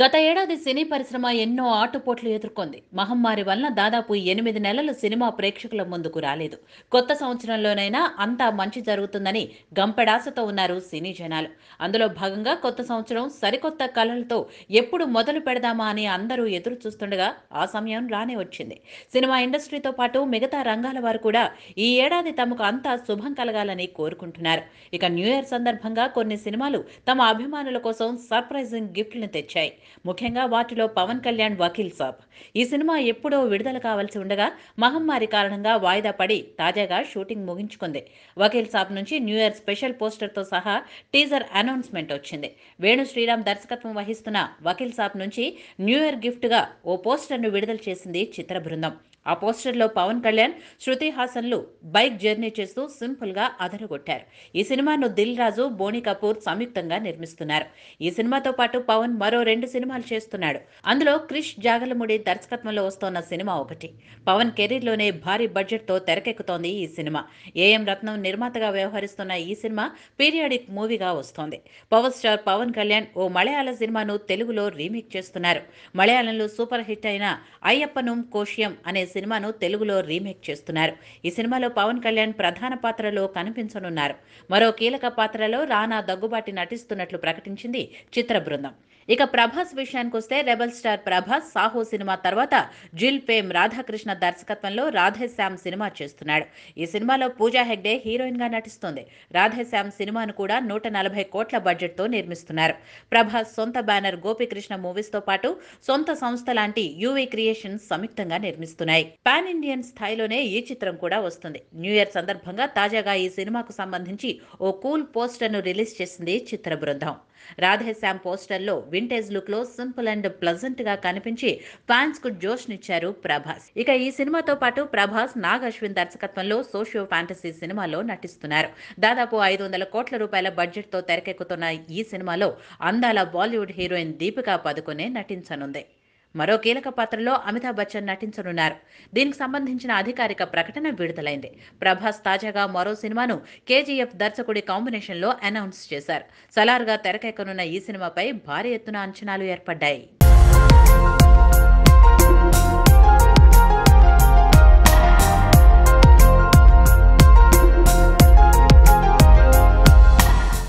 గత ఏడాది సినీ పరిశ్రమ ఎన్నో ఆటుపోట్లు ఎదుర్కొంది. మహమ్మారి వలన దాదాపు 8 నెలలు సినిమా ప్రేక్షకుల ముందుకు రాలేదు. కొత్త సంవత్సరంలోనైనా అంతా మంచి జరుగుతుందని గంపెడాసతో ఉన్నారు సినీ జనాలు. అందులో భాగంగా కొత్త సంవత్సరం సరికొత్త కళలతో ఎప్పుడు మొదలు పెడదామా అని అందరూ ఎదురు చూస్తుండగా ఆ సమయం రానే వచ్చింది. సినిమా ఇండస్ట్రీతో పాటు మిగతా రంగాల వారు కూడా ఈ ఏడాది తమకు అంతా శుభం కలగాలని కోరుకుంటున్నారు. ఇక న్యూ ఇయర్ సందర్భంగా కొన్ని సినిమాలు తమ అభిమానుల కోసం సర్ప్రైజింగ్ గిఫ్ట్లను తెచ్చాయి. ముఖ్యంగా వాటిలో పవన్ కళ్యాణ్ వకీల్ సాబ్. ఈ సినిమా ఎప్పుడో విడుదల కావాల్సి ఉండగా మహమ్మారి కారణంగా వాయిదా పడి తాజాగా షూటింగ్ ముగించుకుంది. వకీల్ సాబ్ నుంచి న్యూ ఇయర్ స్పెషల్ పోస్టర్తో సహా టీజర్ అనౌన్స్మెంట్ వచ్చింది. వేణు శ్రీరామ్ దర్శకత్వం వహిస్తున్న వకీల్ సాబ్ నుంచి న్యూ ఇయర్ గిఫ్ట్గా ఓ పోస్టర్ను విడుదల చేసింది చిత్ర బృందం. ఆ పోస్టర్లో పవన్ కళ్యాణ్, శృతి హాసన్లు బైక్ జర్నీ చేస్తూ సింపుల్గా అదరగొట్టారు. ఈ సినిమాను దిల్ రాజు, బోనీ కపూర్ సంయుక్తంగా నిర్మిస్తున్నారు. ఈ సినిమాతో పాటు పవన్ మరో 2 సినిమాలు చేస్తున్నాడు. అందులో క్రిష్ జాగల్ ముడి దర్శకత్వంలో వస్తోన్న సినిమా ఒకటి. పవన్ కెరీర్లోనే భారీ బడ్జెట్తో తెరకెక్కుతోంది ఈ సినిమా. ఏఎం రత్నం నిర్మాతగా వ్యవహరిస్తున్న ఈ సినిమా పీరియాడిక్ మూవీగా వస్తోంది. పవర్ స్టార్ పవన్ కళ్యాణ్ ఓ మలయాళ సినిమాను తెలుగులో రీమేక్ చేస్తున్నారు. మలయాళంలో సూపర్ హిట్ అయిన అయ్యప్పనుం కోషియం అనే సినిమాను తెలుగులో రీమేక్ చేస్తున్నారు. ఈ సినిమాలో పవన్ కళ్యాణ్ ప్రధాన పాత్రలో కనిపించనున్నారు. మరో కీలక పాత్రలో రానా దగ్గుబాటి నటిస్తున్నట్లు ప్రకటించింది చిత్ర బృందం. ఇక ప్రభాస్ విషయానికి వస్తే rebel star Prabhas Saaho cinema తర్వాత జిల్ పేమ్ రాధాకృష్ణ దర్శకత్వంలో రాధే శ్యామ్ సినిమా చేస్తున్నాడు. ఈ సినిమాలో పూజా హెగ్డే హీరోయిన్గా నటిస్తోంది. రాధే శ్యామ్ సినిమాను కూడా 140 కోట్ల బడ్జెట్తో నిర్మిస్తున్నారు. ప్రభాస్ సొంత బ్యానర్ గోపి కృష్ణ మూవీస్తో పాటు సొంత సంస్థ లాంటి యూవీ క్రియేషన్స్ సంయుక్తంగా నిర్మిస్తున్నాయి. పాన్ ఇండియన్ స్థాయిలోనే ఈ చిత్రం కూడా వస్తుంది. న్యూ ఇయర్ సందర్భంగా తాజాగా ఈ సినిమాకు సంబంధించి ఓ కూల్ పోస్టర్ను రిలీజ్ చేసింది చిత్ర బృందం. రాధే శ్యామ్ పోస్టర్లో వింటేజ్ లుక్ లో సింపుల్ అండ్ ప్లజెంట్ గా కనిపించి ఫ్యాన్స్ కు జోష్ నిచ్చారు ప్రభాస్. ఇక ఈ సినిమాతో పాటు ప్రభాస్ నాగ అశ్విన్ దర్శకత్వంలో సోషియో ఫ్యాంటసీ సినిమాలో నటిస్తున్నారు. దాదాపు 500 కోట్ల రూపాయల బడ్జెట్ తో తెరకెక్కుతున్న ఈ సినిమాలో అందాల బాలీవుడ్ హీరోయిన్ దీపికా పదుకొనే నటించనుంది. మరో కీలక పాత్రలో అమితాబ్ బచ్చన్ నటించనున్నారు. దీనికి సంబంధించిన అధికారిక ప్రకటన విడుదలైంది. ప్రభాస్ తాజాగా మరో సినిమాను కేజీఎఫ్ దర్శకుడి కాంబినేషన్లో అనౌన్స్ చేశారు. సలార్గా తెరకెక్కనున్న ఈ సినిమాపై భారీ ఎత్తున అంచనాలు ఏర్పడ్డాయి.